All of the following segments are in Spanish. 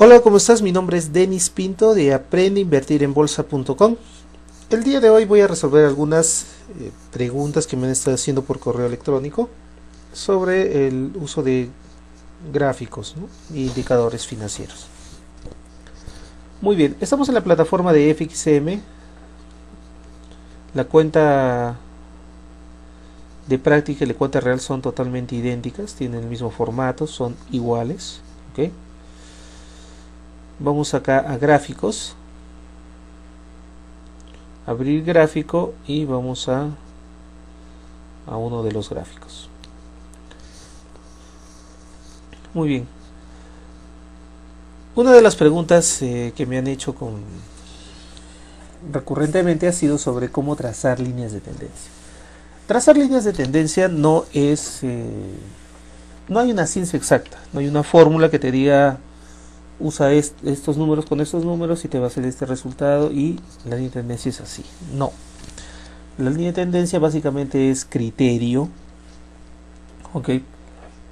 Hola, ¿cómo estás? Mi nombre es Denis Pinto de aprendeinvertirenbolsa.com. El día de hoy voy a resolver algunas preguntas que me han estado haciendo por correo electrónico sobre el uso de gráficos, ¿no?, e indicadores financieros. Muy bien, estamos en la plataforma de FXM, la cuenta de práctica y la cuenta real son totalmente idénticas, tienen el mismo formato, son iguales, ¿ok? Vamos acá a gráficos, abrir gráfico y vamos a uno de los gráficos. Muy bien, una de las preguntas que me han hecho recurrentemente ha sido sobre cómo trazar líneas de tendencia. Trazar líneas de tendencia no es, no hay una ciencia exacta, no hay una fórmula que te diga usa estos números con estos números y te va a salir este resultado y la línea de tendencia es así. No, la línea de tendencia básicamente es criterio, ok,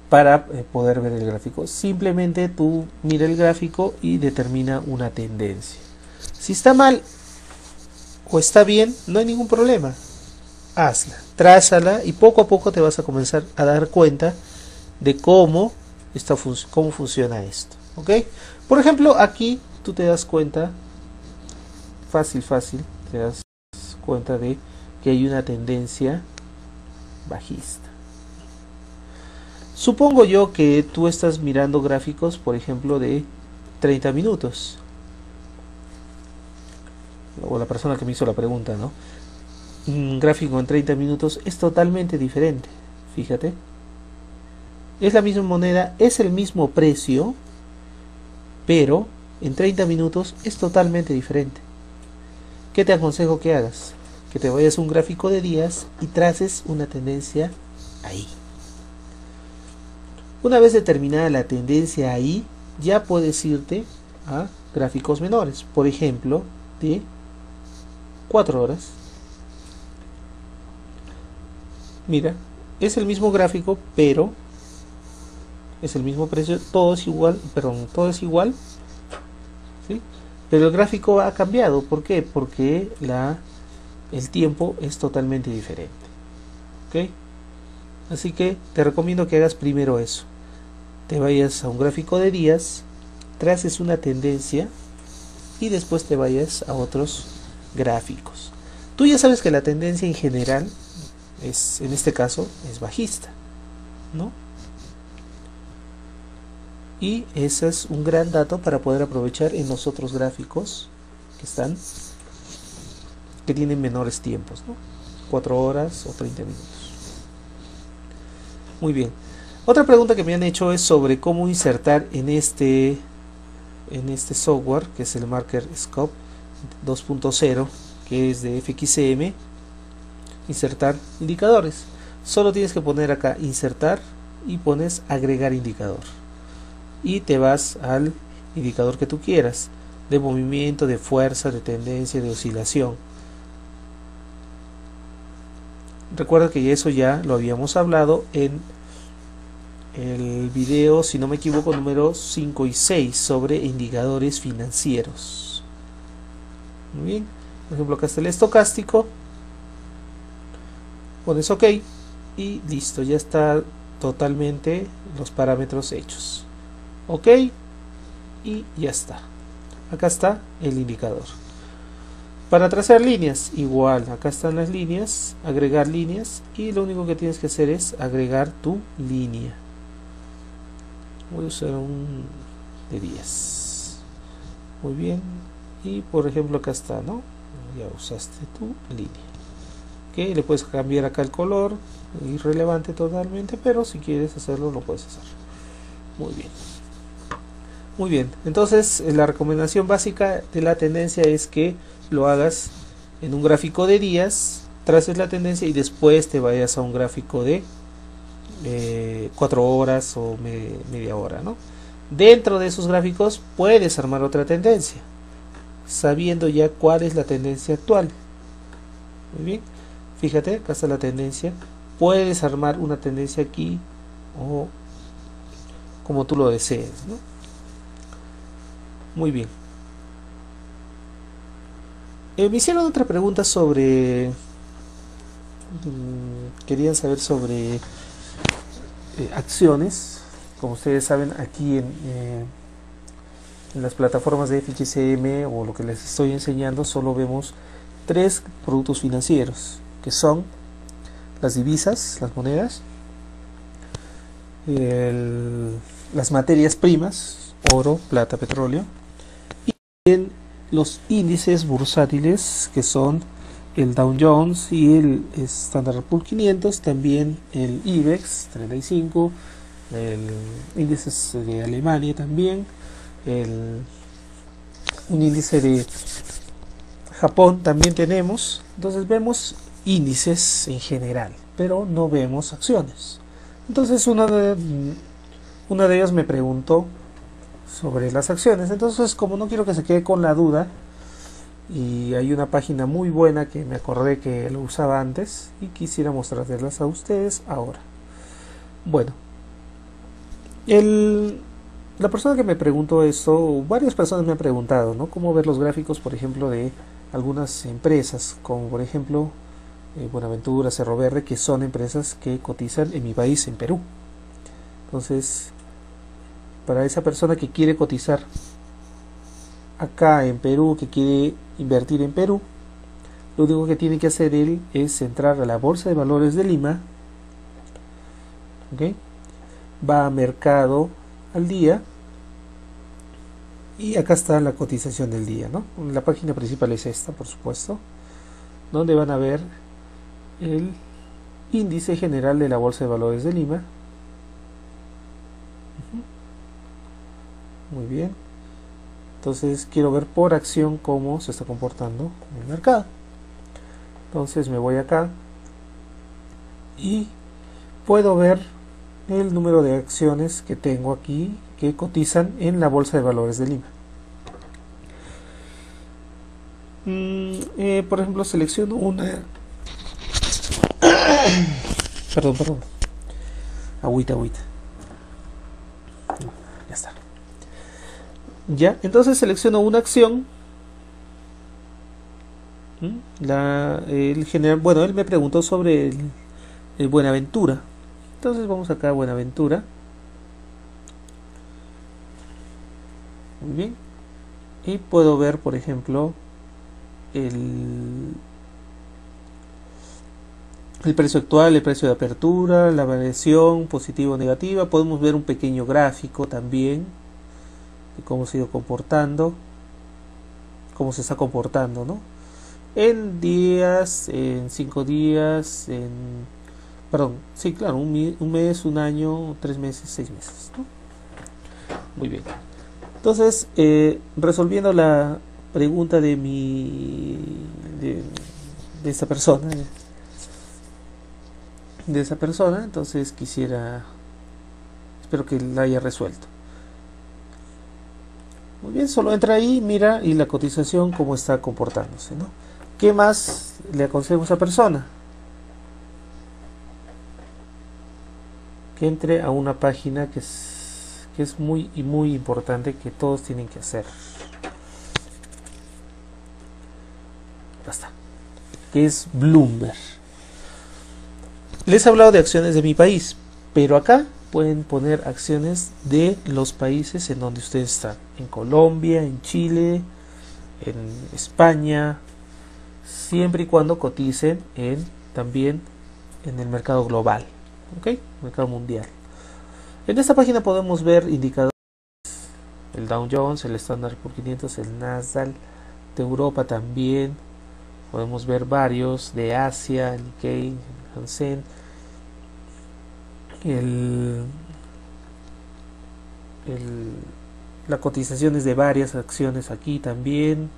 para poder ver el gráfico. Simplemente tú mira el gráfico y determina una tendencia. Si está mal o está bien, no hay ningún problema, hazla, trázala y poco a poco te vas a comenzar a dar cuenta de cómo funciona esto, ok. Por ejemplo, aquí tú te das cuenta, fácil, te das cuenta de que hay una tendencia bajista. Supongo yo que tú estás mirando gráficos, por ejemplo, de 30 minutos. O la persona que me hizo la pregunta, ¿no? Un gráfico en 30 minutos es totalmente diferente, fíjate. Es la misma moneda, es el mismo precio, pero en 30 minutos es totalmente diferente. ¿Qué te aconsejo que hagas? Que te vayas a un gráfico de días y traces una tendencia ahí. Una vez determinada la tendencia ahí, ya puedes irte a gráficos menores. Por ejemplo, de 4 horas. Mira, es el mismo gráfico, pero es el mismo precio, todo es igual, ¿sí? Pero el gráfico ha cambiado. ¿Por qué? Porque el tiempo es totalmente diferente, ¿ok? Así que te recomiendo que hagas primero eso. Te vayas a un gráfico de días, traces una tendencia y después te vayas a otros gráficos. Tú ya sabes que la tendencia en general es, en este caso, es bajista, ¿no? Y ese es un gran dato para poder aprovechar en los otros gráficos que tienen menores tiempos, ¿no? 4 horas o 30 minutos. Muy bien. Otra pregunta que me han hecho es sobre cómo insertar en este software, que es el Marker Scope 2.0, que es de FXM, insertar indicadores. Solo tienes que poner acá insertar y pones agregar indicador. Y te vas al indicador que tú quieras, de movimiento, de fuerza, de tendencia, de oscilación. Recuerda que eso ya lo habíamos hablado en el video, si no me equivoco, número 5 y 6 sobre indicadores financieros. Muy bien, por ejemplo, acá está el estocástico, pones OK y listo, ya está totalmente los parámetros hechos. Ok, y ya está. Acá está el indicador. Para trazar líneas, igual, acá están las líneas, agregar líneas, y lo único que tienes que hacer es agregar tu línea. Voy a usar un de 10. Muy bien, y por ejemplo acá está, ¿no? Ya usaste tu línea. Ok, le puedes cambiar acá el color, irrelevante totalmente, pero si quieres hacerlo, lo puedes hacer. Muy bien. Muy bien, entonces la recomendación básica de la tendencia es que lo hagas en un gráfico de días, traces la tendencia y después te vayas a un gráfico de 4 horas o media hora, ¿no? Dentro de esos gráficos puedes armar otra tendencia, sabiendo ya cuál es la tendencia actual. Muy bien, fíjate, acá está la tendencia, puedes armar una tendencia aquí o como tú lo desees, ¿no? Muy bien. Me hicieron otra pregunta sobre... querían saber sobre acciones. Como ustedes saben, aquí en las plataformas de FXCM o lo que les estoy enseñando, solo vemos tres productos financieros, que son las divisas, las monedas, las materias primas, oro, plata, petróleo, y en los índices bursátiles, que son el Dow Jones y el Standard Poor's 500, también el IBEX 35, el índice de Alemania también, un índice de Japón también tenemos. Entonces vemos índices en general, pero no vemos acciones. Entonces una de ellas me preguntó sobre las acciones. Entonces, como no quiero que se quede con la duda, y hay una página muy buena que me acordé que lo usaba antes y quisiera mostrarlas a ustedes ahora. Bueno, la persona que me preguntó esto, varias personas me han preguntado, ¿no? Cómo ver los gráficos, por ejemplo, de algunas empresas, como por ejemplo Buenaventura, Cerro Verde, que son empresas que cotizan en mi país, en Perú. Entonces, para esa persona que quiere cotizar acá en Perú, que quiere invertir en Perú, lo único que tiene que hacer él es entrar a la Bolsa de Valores de Lima, ¿okay? Va a mercado al día y acá está la cotización del día, ¿no? La página principal es esta, por supuesto, donde van a ver el índice general de la Bolsa de Valores de Lima. Muy bien. Entonces quiero ver por acción cómo se está comportando el mercado. Entonces me voy acá y puedo ver el número de acciones que tengo aquí que cotizan en la Bolsa de Valores de Lima. Por ejemplo, selecciono una... perdón. Agüita. Ya está. Ya, entonces selecciono una acción. Él me preguntó sobre el Buenaventura. Entonces vamos acá a Buenaventura. Muy bien. Y puedo ver, por ejemplo, el precio actual, el precio de apertura, la variación positiva o negativa. Podemos ver un pequeño gráfico también de cómo se ha ido comportando, cómo se está comportando, ¿no? En días, en 5 días, sí, claro, un mes, un año, 3 meses, 6 meses, ¿no? Muy bien. Entonces, resolviendo la pregunta de esta persona, entonces espero que la haya resuelto. Muy bien, solo entra ahí, mira, y la cotización cómo está comportándose, ¿no? ¿Qué más le aconsejo a esa persona? Que entre a una página que es muy importante, que todos tienen que hacer. Basta. Que es Bloomberg. Les he hablado de acciones de mi país, pero acá pueden poner acciones de los países en donde ustedes están. En Colombia, en Chile, en España, siempre y cuando coticen también en el mercado global. ¿Ok? Mercado mundial. En esta página podemos ver indicadores, el Dow Jones, el Standard Poor's 500, el Nasdaq, de Europa también. Podemos ver varios de Asia, el Nikkei, el Hansen, las cotizaciones de varias acciones aquí también.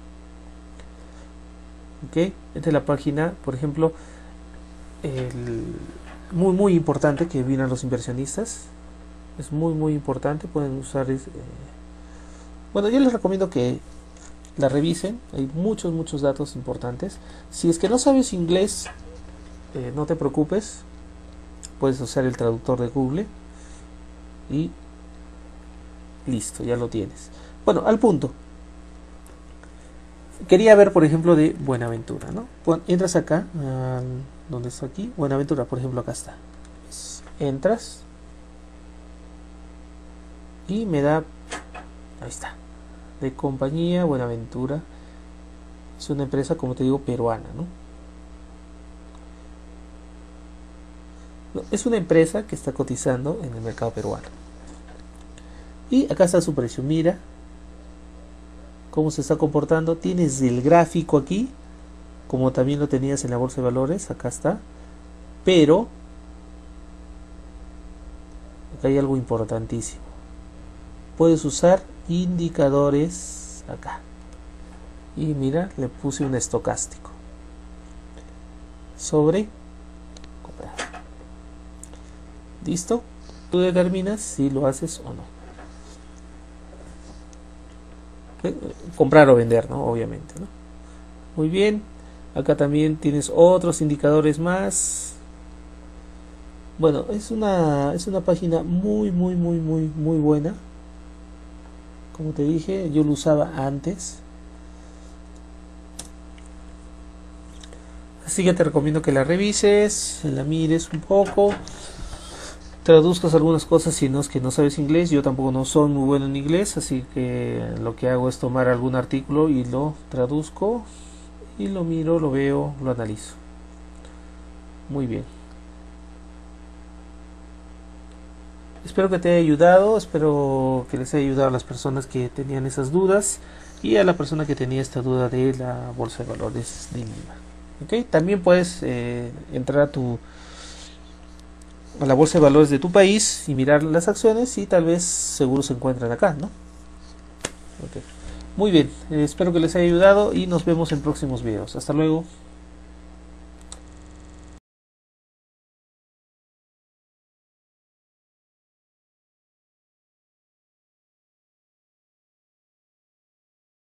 ¿Okay? Esta es la página, por ejemplo, muy importante que vienen los inversionistas. Es muy importante, pueden usar... yo les recomiendo que la revisen, hay muchos datos importantes. Si es que no sabes inglés, no te preocupes, puedes usar el traductor de Google y listo, ya lo tienes. Bueno, al punto. quería ver, por ejemplo, de Buenaventura, ¿no? Entras acá, ¿dónde está aquí? Buenaventura, por ejemplo, acá está. Entras y me da, ahí está, de compañía Buenaventura. Es una empresa, como te digo, peruana, ¿no? Es una empresa que está cotizando en el mercado peruano. Y acá está su precio, mira cómo se está comportando. Tienes el gráfico aquí, como también lo tenías en la bolsa de valores, acá está. Pero acá hay algo importantísimo. Puedes usar indicadores acá. Y mira, le puse un estocástico. Sobre comprar. ¿Listo? Tú determinas si lo haces o no. Comprar o vender, ¿no? Obviamente, ¿no? Muy bien. Acá también tienes otros indicadores más. Bueno, es una página muy buena. Como te dije, yo lo usaba antes. Así que te recomiendo que la revises, la mires un poco, traduzcas algunas cosas si no es que no sabes inglés. Yo tampoco no soy muy bueno en inglés, así que lo que hago es tomar algún artículo y lo traduzco y lo miro, lo veo, lo analizo. Muy bien. Espero que te haya ayudado, espero que les haya ayudado a las personas que tenían esas dudas y a la persona que tenía esta duda de la Bolsa de Valores de Lima. ¿Okay? También puedes entrar a la bolsa de valores de tu país y mirar las acciones, y tal vez seguro se encuentran acá, ¿no? Okay. Muy bien, espero que les haya ayudado y nos vemos en próximos videos. Hasta luego.